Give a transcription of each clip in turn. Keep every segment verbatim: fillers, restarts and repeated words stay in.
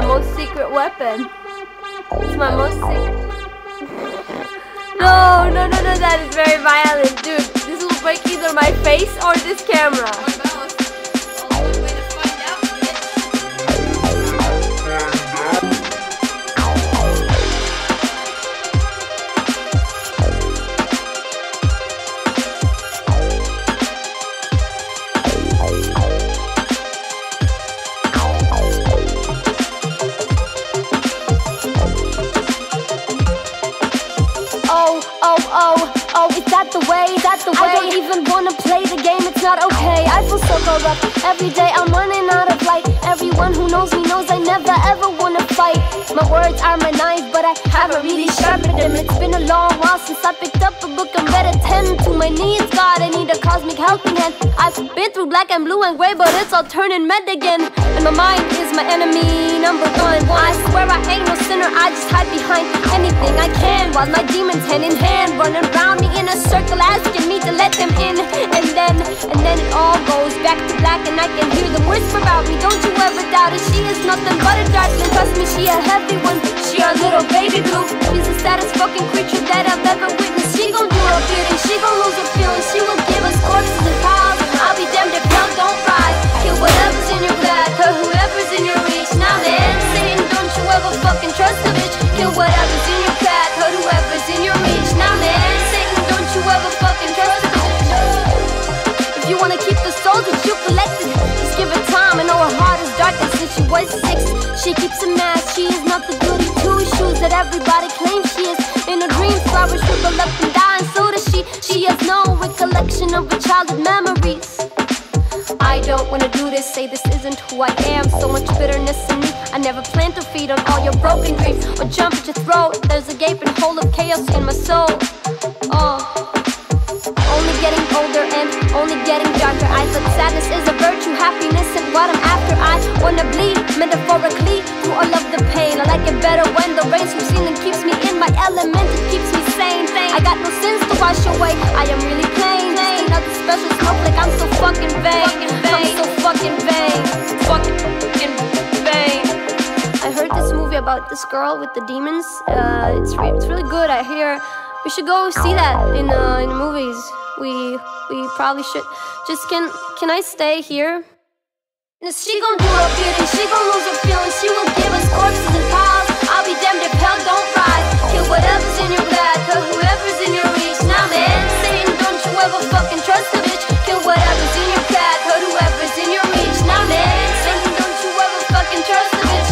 my most secret weapon. It's my most secret. No, no, no, no, that is very violent, dude. This will break either my face or this camera. I don't even wanna play the game, it's not okay. I feel so corrupt, every day I'm running out of light. Everyone who knows me knows I never ever wanna fight. My words are my knife, but I haven't really sharpened them. It's been a long while since I picked up a book and read a ten. To my needs, God, I need a cosmic helping hand. I've been through black and blue and gray, but it's all turning red again. And my mind is my enemy number one. I swear I ain't no sinner, I just hide behind anything I can, while my demons hand in hand running round me in a circle asking me to let them in. And then, and then it all goes back to black, and I can hear them whisper about me. Don't you ever doubt it, she is nothing but a darkling. Trust me, she a heavy one, she a little baby blue. She's the saddest fucking creature that I've ever witnessed. She gon' do her bidding, she gon' lose her feelings. She will give us corpses and piles, and I'll be damned if y'all don't rise. Kill whatever's in your blood, hurt whoever's in your reach. Now the end's sitting, don't you ever fucking trust a bitch. Kill whatever's in your path, hurt whoever's in your reach. Now the end's sitting, don't you ever fucking trust a bitch. If you wanna keep the souls that you collected, just give it time. I know her heart is dark and since she was six, she keeps a mask, she is not the beauty two-shoes that everybody claims she is. In her dreams, flowers shrivel up and die, and so does she. She has no recollection of her childhood memories. I don't wanna do this, say this isn't who I am. So much bitterness in me, I never planned to feed on all your broken dreams or jump at your throat. There's a gaping hole of chaos in my soul. Oh. Only getting older and only getting darker. I thought sadness is a virtue, happiness isn't what I'm after. I wanna bleed, metaphorically, through all of the pain. I like it better when the rain swoops in and keeps me in my element. It keeps me sane, I got no sins to wash away, I am really plain. Just another special snowflake, I'm so fucking vain. I'm so fucking vain. Fucking vain. I heard this movie about this girl with the demons. Uh, it's, re it's really good, I hear. We should go see that in uh, in the movies. We we probably should. Just can can I stay here? She gon' do her bidding, she gon' lose her feelings. She will give us corpses and piles. I'll be damned if hell don't rise. Kill whatever's in your blood, hurt whoever's in your reach. Now the end's sitting, don't you ever fucking trust a bitch. Kill whatever's in your blood, hurt whoever's in your reach. Now the end's sitting, don't you ever fucking trust a bitch.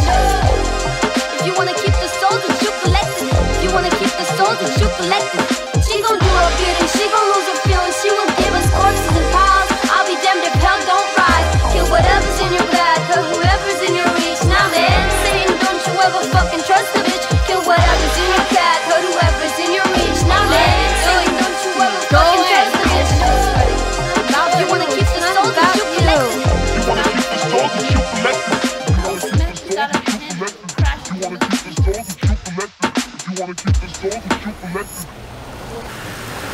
If you wanna keep the soul that you collected, if you wanna keep the soul that you collected, she gon' do her bidding, she gon' lose her feelings. She will give us corpses and piles. I'll be damned if hell don't rise. Kill whatever's in your blood, hurt whoever's in your reach. Now the end's sitting, don't you ever fucking trust a bitch. Kill whatever's in your path, hurt whoever's in your reach. Now the end's sitting, don't you ever fucking trust a bitch. If you wanna keep the soul that you collected, you wanna keep the soul that you collected, you wanna keep the soul that you collected, you wanna keep the soul that you collected, you wanna keep the soul that you collected.